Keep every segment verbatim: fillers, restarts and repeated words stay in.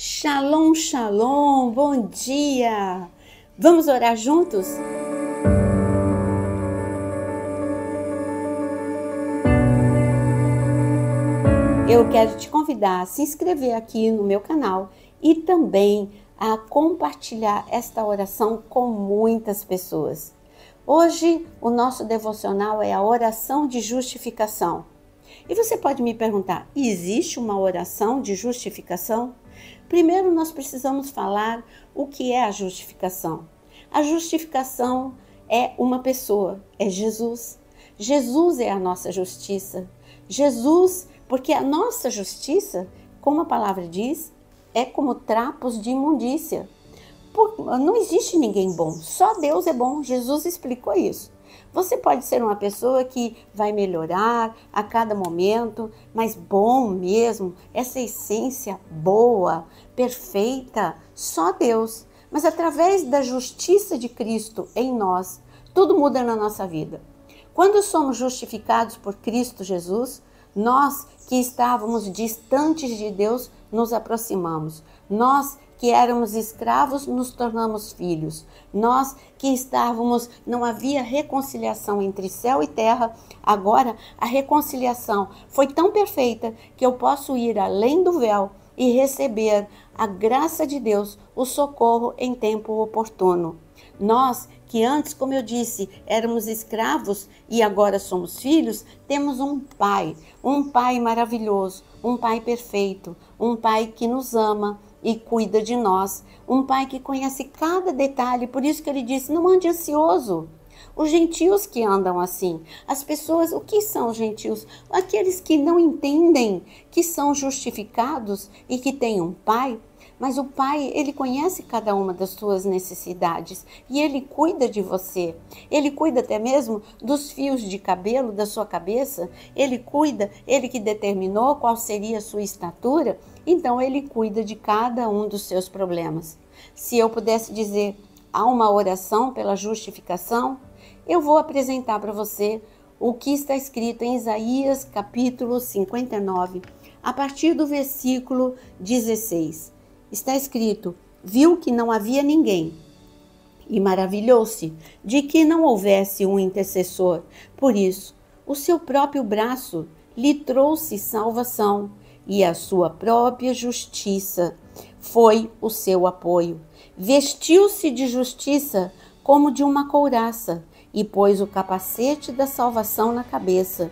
Shalom, shalom, bom dia! Vamos orar juntos? Eu quero te convidar a se inscrever aqui no meu canal e também a compartilhar esta oração com muitas pessoas. Hoje o nosso devocional é a oração de justificação. E você pode me perguntar, existe uma oração de justificação? Primeiro nós precisamos falar o que é a justificação. A justificação é uma pessoa, é Jesus. Jesus é a nossa justiça. Jesus, porque a nossa justiça, como a palavra diz, é como trapos de imundícia. Não existe ninguém bom, só Deus é bom. Jesus explicou isso. Você pode ser uma pessoa que vai melhorar a cada momento, mas bom mesmo, essa essência boa, perfeita, só Deus. Mas através da justiça de Cristo em nós, tudo muda na nossa vida. Quando somos justificados por Cristo Jesus, nós que estávamos distantes de Deus, nos aproximamos. Nós que éramos escravos, nos tornamos filhos. Nós que estávamos, não havia reconciliação entre céu e terra. Agora a reconciliação foi tão perfeita que eu posso ir além do véu e receber a graça de Deus, o socorro em tempo oportuno. Nós que antes, como eu disse, éramos escravos e agora somos filhos, temos um Pai, um Pai maravilhoso, um Pai perfeito, um Pai que nos ama e cuida de nós, um Pai que conhece cada detalhe, por isso que ele disse, não ande ansioso. Os gentios que andam assim, as pessoas, o que são os gentios? Aqueles que não entendem, que são justificados e que têm um Pai, mas o Pai, ele conhece cada uma das suas necessidades e ele cuida de você. Ele cuida até mesmo dos fios de cabelo da sua cabeça. Ele cuida, ele que determinou qual seria a sua estatura. Então, ele cuida de cada um dos seus problemas. Se eu pudesse dizer, há uma oração pela justificação, eu vou apresentar para você o que está escrito em Isaías capítulo cinquenta e nove, a partir do versículo dezesseis. Está escrito, viu que não havia ninguém e maravilhou-se de que não houvesse um intercessor. Por isso, o seu próprio braço lhe trouxe salvação e a sua própria justiça foi o seu apoio. Vestiu-se de justiça como de uma couraça e pôs o capacete da salvação na cabeça.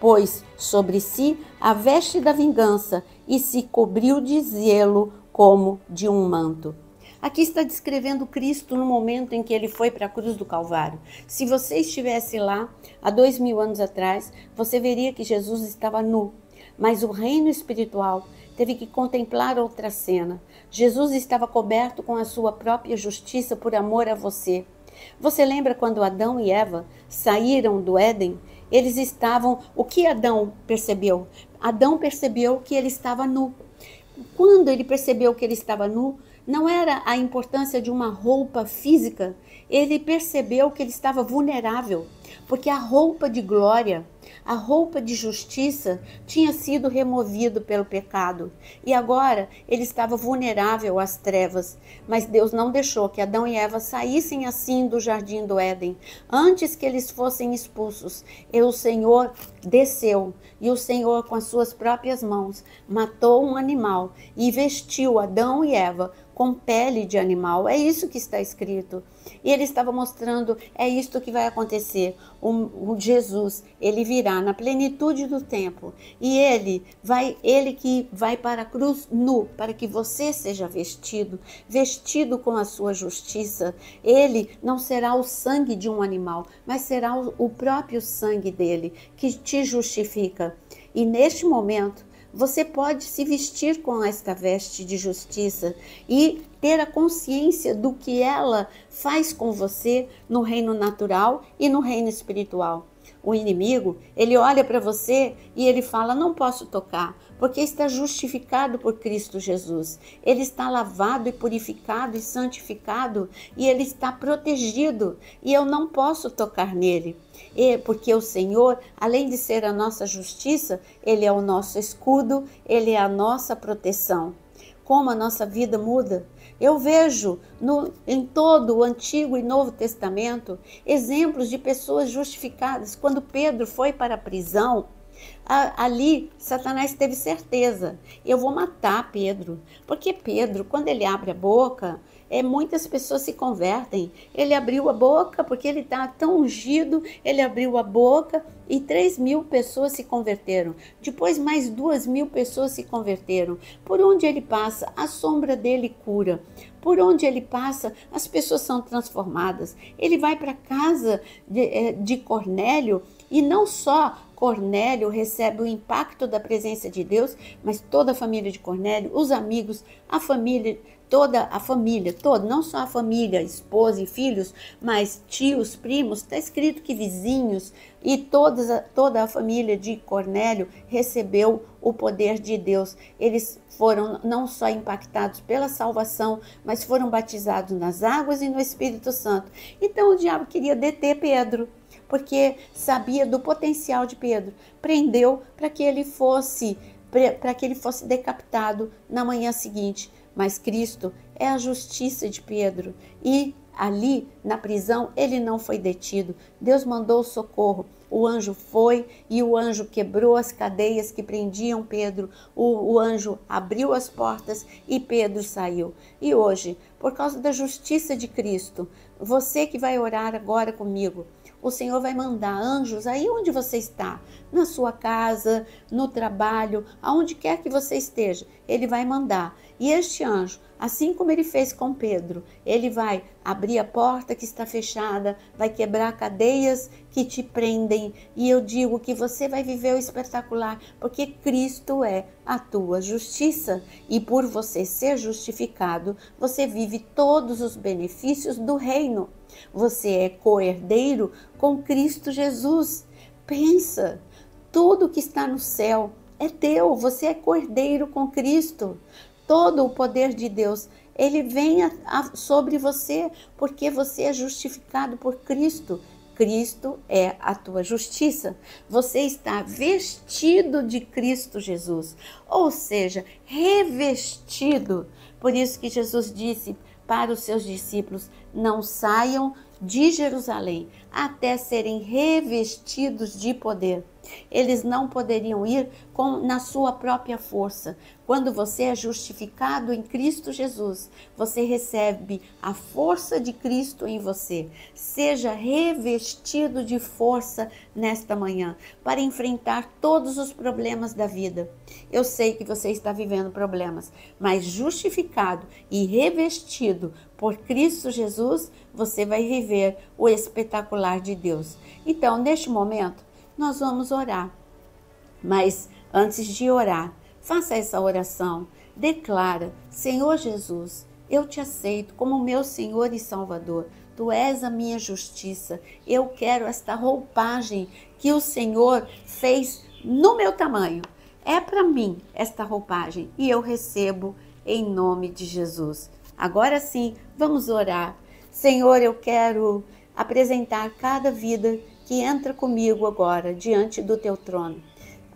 Pôs sobre si a veste da vingança e se cobriu de zelo como de um manto. Aqui está descrevendo Cristo no momento em que ele foi para a cruz do Calvário. Se você estivesse lá, há dois mil anos atrás, você veria que Jesus estava nu. Mas o reino espiritual teve que contemplar outra cena. Jesus estava coberto com a sua própria justiça por amor a você. Você lembra quando Adão e Eva saíram do Éden? Eles estavam... O que Adão percebeu? Adão percebeu que ele estava nu. Quando ele percebeu que ele estava nu, não era a importância de uma roupa física, ele percebeu que ele estava vulnerável, porque a roupa de glória, a roupa de justiça tinha sido removido pelo pecado e agora ele estava vulnerável às trevas, mas Deus não deixou que Adão e Eva saíssem assim do jardim do Éden. Antes que eles fossem expulsos, e o Senhor desceu e o Senhor com as suas próprias mãos matou um animal e vestiu Adão e Eva com pele de animal. É isso que está escrito. E ele estava mostrando, é isto que vai acontecer. O, o Jesus, ele virá na plenitude do tempo e ele vai, ele que vai para a cruz nu, para que você seja vestido, vestido com a sua justiça. Ele não será o sangue de um animal, mas será o, o próprio sangue dele que te justifica. E neste momento, você pode se vestir com esta veste de justiça e ter a consciência do que ela faz com você no reino natural e no reino espiritual. O inimigo, ele olha para você e ele fala, não posso tocar, porque está justificado por Cristo Jesus. Ele está lavado e purificado e santificado e ele está protegido e eu não posso tocar nele. E porque o Senhor, além de ser a nossa justiça, ele é o nosso escudo, ele é a nossa proteção. como a nossa vida muda. Eu vejo no, em todo o Antigo e Novo Testamento exemplos de pessoas justificadas. Quando Pedro foi para a prisão, a, ali Satanás teve certeza: eu vou matar Pedro. Porque Pedro, quando ele abre a boca, é, muitas pessoas se convertem. Ele abriu a boca porque ele está tão ungido, ele abriu a boca e três mil pessoas se converteram. Depois mais duas mil pessoas se converteram. Por onde ele passa, a sombra dele cura. Por onde ele passa, as pessoas são transformadas. Ele vai para a casa de, de Cornélio, e não só Cornélio recebe o impacto da presença de Deus, mas toda a família de Cornélio, os amigos, a família, toda a família, toda, não só a família, esposa e filhos, mas tios, primos, está escrito que vizinhos e todas, toda a família de Cornélio recebeu o poder de Deus. Eles foram não só impactados pela salvação, mas foram batizados nas águas e no Espírito Santo. Então o diabo queria deter Pedro, porque sabia do potencial de Pedro. Prendeu para que ele fosse, para que ele fosse decapitado na manhã seguinte. Mas Cristo é a justiça de Pedro, e ali na prisão ele não foi detido. Deus mandou socorro. O anjo foi e o anjo quebrou as cadeias que prendiam Pedro. O, o anjo abriu as portas e Pedro saiu. E hoje, por causa da justiça de Cristo, você que vai orar agora comigo, o Senhor vai mandar anjos aí onde você está, na sua casa, no trabalho, aonde quer que você esteja, ele vai mandar. E este anjo, assim como ele fez com Pedro, ele vai abrir a porta que está fechada, vai quebrar cadeias que te prendem. E eu digo que você vai viver o espetacular, porque Cristo é a tua justiça. E por você ser justificado, você vive todos os benefícios do reino. Você é co-herdeiro com Cristo Jesus. Pensa, tudo que está no céu é teu, você é co-herdeiro com Cristo. Todo o poder de Deus, ele vem a, a, sobre você, porque você é justificado por Cristo. Cristo é a tua justiça. Você está vestido de Cristo Jesus, ou seja, revestido. Por isso que Jesus disse para os seus discípulos: não saiam de Jerusalém até serem revestidos de poder. Eles não poderiam ir com, na sua própria força. Quando você é justificado em Cristo Jesus, você recebe a força de Cristo em você. Seja revestido de força nesta manhã para enfrentar todos os problemas da vida. Eu sei que você está vivendo problemas, mas justificado e revestido por Cristo Jesus, você vai viver o espetacular de Deus. Então, neste momento, nós vamos orar. Mas antes de orar, faça essa oração. Declara: Senhor Jesus, eu te aceito como meu Senhor e Salvador. Tu és a minha justiça. Eu quero esta roupagem que o Senhor fez no meu tamanho. É para mim esta roupagem e eu recebo em nome de Jesus. Agora sim, vamos orar. Senhor, eu quero apresentar cada vida que entra comigo agora diante do teu trono.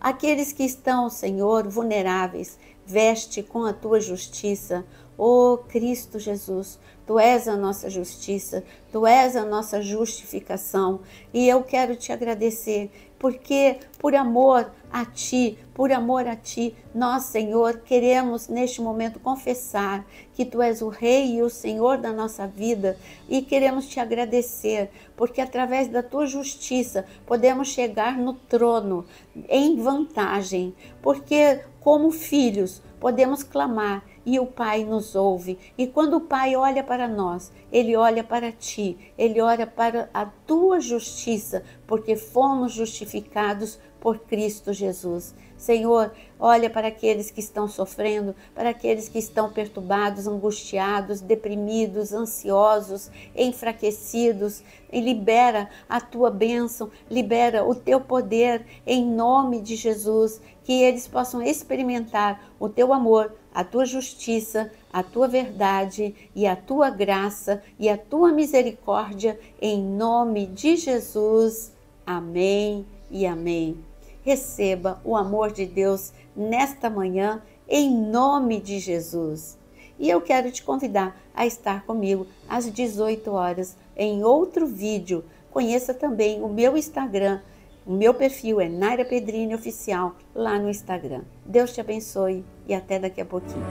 Aqueles que estão, Senhor, vulneráveis, veste com a tua justiça. Ó Cristo Jesus, tu és a nossa justiça, tu és a nossa justificação. E eu quero te agradecer, porque por amor a ti, por amor a ti, nós, Senhor, queremos neste momento confessar que tu és o Rei e o Senhor da nossa vida, e queremos te agradecer, porque através da tua justiça podemos chegar no trono em vantagem, porque como filhos podemos clamar e o Pai nos ouve. E quando o Pai olha para nós, ele olha para ti, ele olha para a tua justiça, porque fomos justificados por Cristo Jesus. Senhor, olha para aqueles que estão sofrendo, para aqueles que estão perturbados, angustiados, deprimidos, ansiosos, enfraquecidos, e libera a tua bênção, libera o teu poder em nome de Jesus, que eles possam experimentar o teu amor, a tua justiça, a tua verdade e a tua graça e a tua misericórdia em nome de Jesus. Amém e amém. Receba o amor de Deus nesta manhã em nome de Jesus. E eu quero te convidar a estar comigo às dezoito horas em outro vídeo. Conheça também o meu Instagram, o meu perfil é Nayra Pedrini Oficial lá no Instagram. Deus te abençoe e até daqui a pouquinho.